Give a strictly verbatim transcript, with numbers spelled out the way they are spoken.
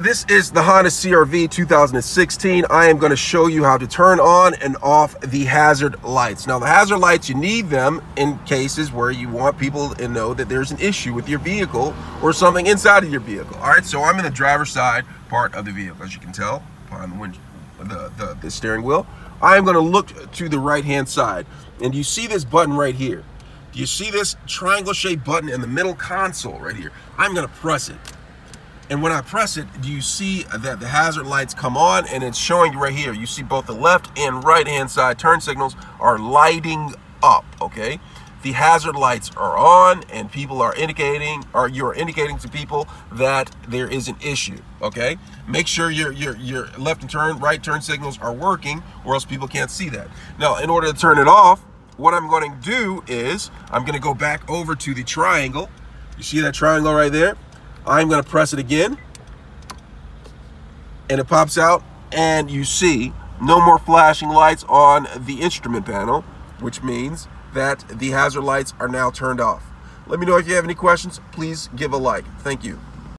This is the Honda C R V two thousand sixteen. I am going to show you how to turn on and off the hazard lights. Now, the hazard lights, you need them in cases where you want people to know that there's an issue with your vehicle or something inside of your vehicle. All right, so I'm in the driver's side part of the vehicle, as you can tell behind the, wind, the, the, the steering wheel. I am going to look to the right-hand side, and you see this button right here. Do you see this triangle-shaped button in the middle console right here? I'm going to press it. And when I press it, you see that the hazard lights come on, and it's showing you right here. You see both the left and right-hand side turn signals are lighting up, okay? The hazard lights are on, and people are indicating, or you're indicating to people that there is an issue, okay? Make sure your, your, your left and turn, right turn signals are working, or else people can't see that. Now, in order to turn it off, what I'm going to do is I'm going to go back over to the triangle. You see that triangle right there? I'm going to press it again, and it pops out, and you see no more flashing lights on the instrument panel, which means that the hazard lights are now turned off. Let me know if you have any questions. Please give a like. Thank you.